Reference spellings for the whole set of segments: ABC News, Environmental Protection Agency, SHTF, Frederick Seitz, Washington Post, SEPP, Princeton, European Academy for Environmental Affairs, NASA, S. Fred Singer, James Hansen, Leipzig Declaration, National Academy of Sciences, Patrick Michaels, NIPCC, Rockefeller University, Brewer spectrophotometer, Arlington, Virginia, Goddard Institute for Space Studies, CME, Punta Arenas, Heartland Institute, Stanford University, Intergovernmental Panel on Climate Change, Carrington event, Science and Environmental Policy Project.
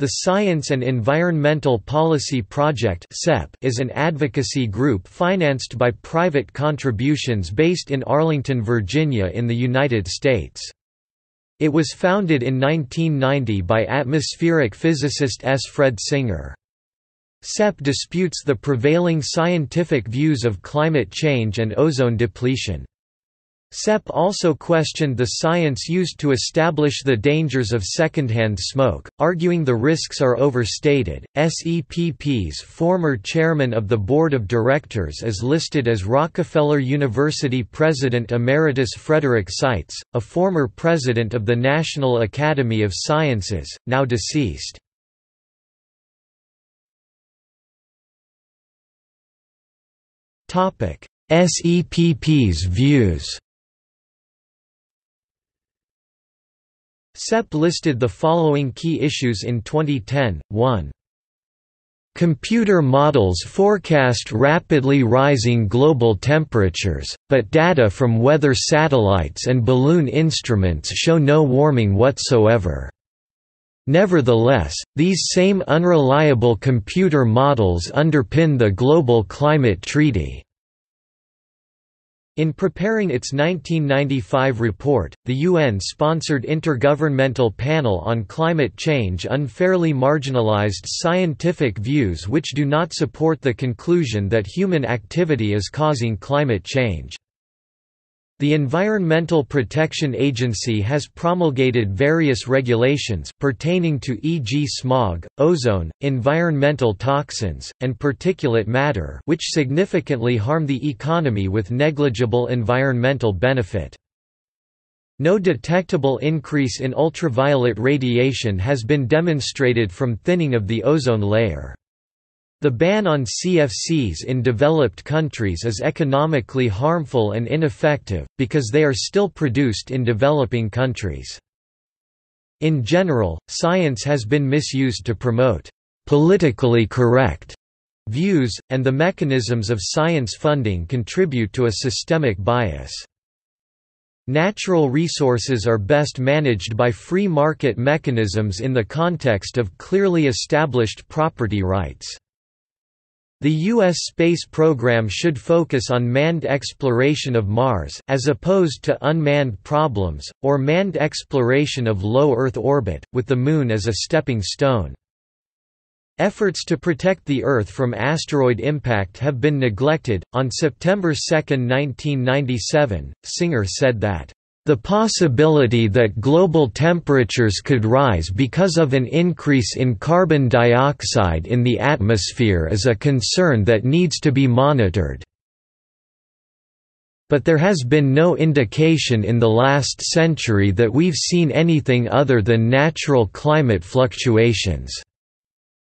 The Science and Environmental Policy Project is an advocacy group financed by private contributions based in Arlington, Virginia in the United States. It was founded in 1990 by atmospheric physicist S. Fred Singer. SEPP disputes the prevailing scientific views of climate change and ozone depletion. SEPP also questioned the science used to establish the dangers of secondhand smoke, arguing the risks are overstated. SEPP's former chairman of the board of directors is listed as Rockefeller University President Emeritus Frederick Seitz, a former president of the National Academy of Sciences, now deceased. Topic: SEPP's views. SEPP listed the following key issues in 2010, 1. Computer models forecast rapidly rising global temperatures, but data from weather satellites and balloon instruments show no warming whatsoever. Nevertheless, these same unreliable computer models underpin the Global Climate Treaty. In preparing its 1995 report, the UN-sponsored Intergovernmental Panel on Climate Change unfairly marginalized scientific views which do not support the conclusion that human activity is causing climate change. The Environmental Protection Agency has promulgated various regulations pertaining to e.g. smog, ozone, environmental toxins, and particulate matter which significantly harm the economy with negligible environmental benefit. No detectable increase in ultraviolet radiation has been demonstrated from thinning of the ozone layer. The ban on CFCs in developed countries is economically harmful and ineffective, because they are still produced in developing countries. In general, science has been misused to promote politically correct views, and the mechanisms of science funding contribute to a systemic bias. Natural resources are best managed by free market mechanisms in the context of clearly established property rights. The U.S. space program should focus on manned exploration of Mars as opposed to unmanned problems, or manned exploration of low Earth orbit, with the Moon as a stepping stone. Efforts to protect the Earth from asteroid impact have been neglected. On September 2, 1997, Singer said that the possibility that global temperatures could rise because of an increase in carbon dioxide in the atmosphere is a concern that needs to be monitored. But there has been no indication in the last century that we've seen anything other than natural climate fluctuations.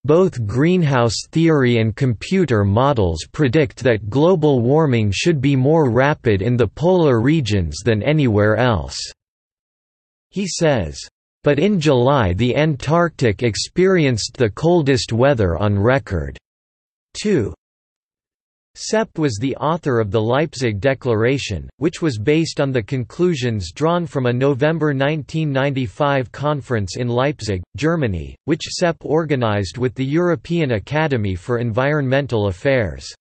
Both greenhouse theory and computer models predict that global warming should be more rapid in the polar regions than anywhere else," he says. But in July the Antarctic experienced the coldest weather on record. 2. SEPP was the author of the Leipzig Declaration, which was based on the conclusions drawn from a November 1995 conference in Leipzig, Germany, which SEPP organized with the European Academy for Environmental Affairs.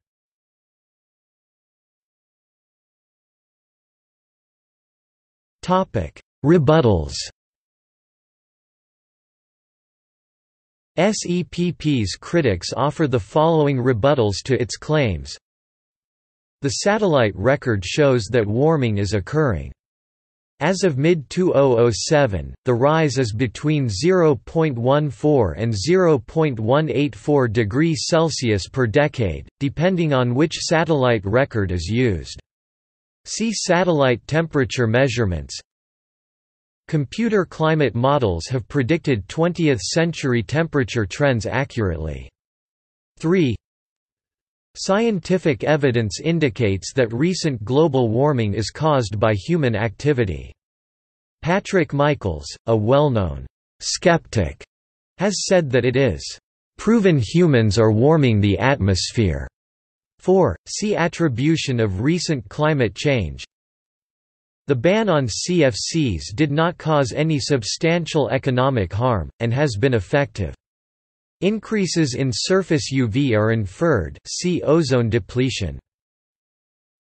Rebuttals. SEPP's critics offer the following rebuttals to its claims. The satellite record shows that warming is occurring. As of mid-2007, the rise is between 0.14 and 0.184 degrees Celsius per decade, depending on which satellite record is used. See satellite temperature measurements. Computer climate models have predicted 20th-century temperature trends accurately. 3. Scientific evidence indicates that recent global warming is caused by human activity. Patrick Michaels, a well-known skeptic, has said that it is "proven humans are warming the atmosphere." 4. See attribution of recent climate change. The ban on CFCs did not cause any substantial economic harm, and has been effective. Increases in surface UV are inferred, see ozone depletion.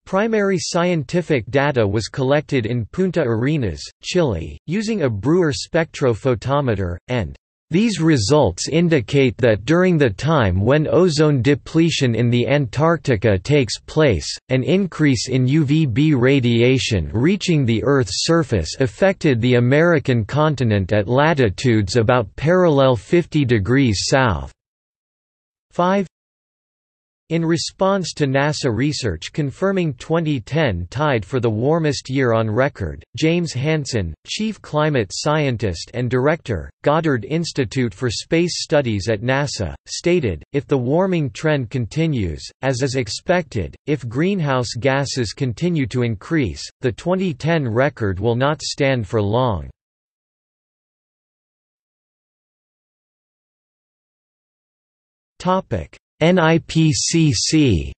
Primary scientific data was collected in Punta Arenas, Chile, using a Brewer spectrophotometer, and these results indicate that during the time when ozone depletion in the Antarctica takes place, an increase in UVB radiation reaching the Earth's surface affected the American continent at latitudes about parallel 50 degrees south. 5. In response to NASA research confirming 2010 tied for the warmest year on record, James Hansen, chief climate scientist and director, Goddard Institute for Space Studies at NASA, stated, if the warming trend continues, as is expected, if greenhouse gases continue to increase, the 2010 record will not stand for long. NIPCC.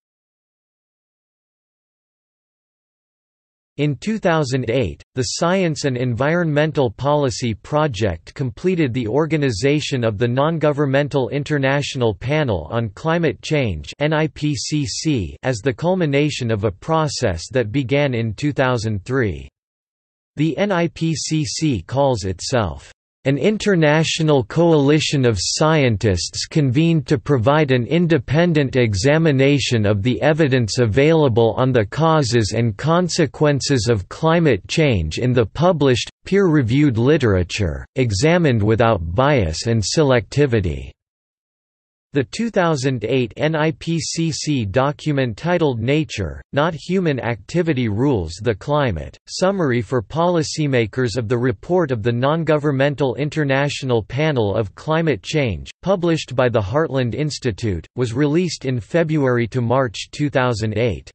In 2008, the Science and Environmental Policy Project completed the organization of the Non-Governmental International Panel on Climate Change (NIPCC) as the culmination of a process that began in 2003. The NIPCC calls itself an international coalition of scientists convened to provide an independent examination of the evidence available on the causes and consequences of climate change in the published, peer-reviewed literature, examined without bias and selectivity. The 2008 NIPCC document titled Nature, Not Human Activity Rules the Climate, Summary for Policymakers of the Report of the Non-Governmental International Panel of Climate Change, published by the Heartland Institute, was released in February to March 2008.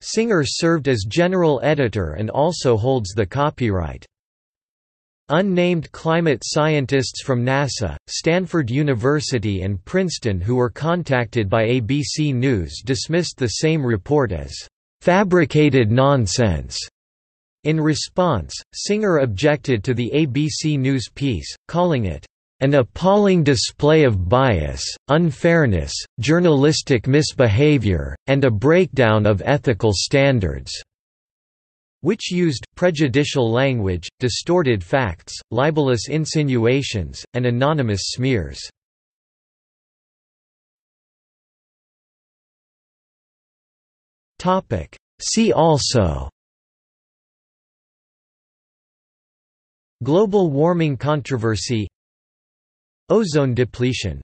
Singer served as general editor and also holds the copyright. Unnamed climate scientists from NASA, Stanford University and Princeton who were contacted by ABC News dismissed the same report as "fabricated nonsense." In response, Singer objected to the ABC News piece, calling it "an appalling display of bias, unfairness, journalistic misbehavior, and a breakdown of ethical standards," which used prejudicial language, distorted facts, libelous insinuations, and anonymous smears. See also: Global warming controversy, Ozone depletion.